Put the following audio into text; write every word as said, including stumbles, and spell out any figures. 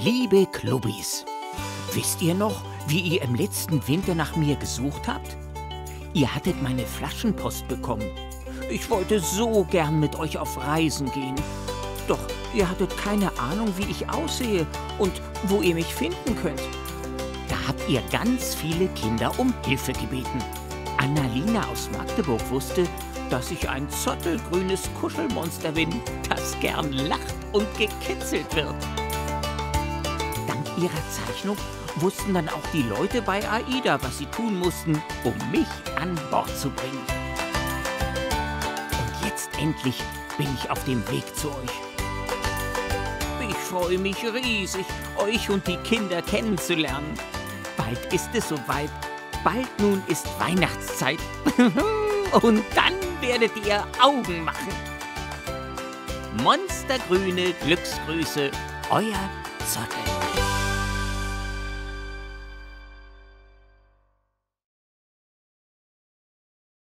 Liebe Clubbies, wisst ihr noch, wie ihr im letzten Winter nach mir gesucht habt? Ihr hattet meine Flaschenpost bekommen. Ich wollte so gern mit euch auf Reisen gehen. Doch ihr hattet keine Ahnung, wie ich aussehe und wo ihr mich finden könnt. Da habt ihr ganz viele Kinder um Hilfe gebeten. Annalina aus Magdeburg wusste, dass ich ein zottelgrünes Kuschelmonster bin, das gern lacht und gekitzelt wird. Dank ihrer Zeichnung wussten dann auch die Leute bei AIDA, was sie tun mussten, um mich an Bord zu bringen. Und jetzt endlich bin ich auf dem Weg zu euch. Ich freue mich riesig, euch und die Kinder kennenzulernen. Bald ist es soweit. Bald nun ist Weihnachtszeit. Und dann werdet ihr Augen machen. Monstergrüne Glücksgrüße, euer Zottel.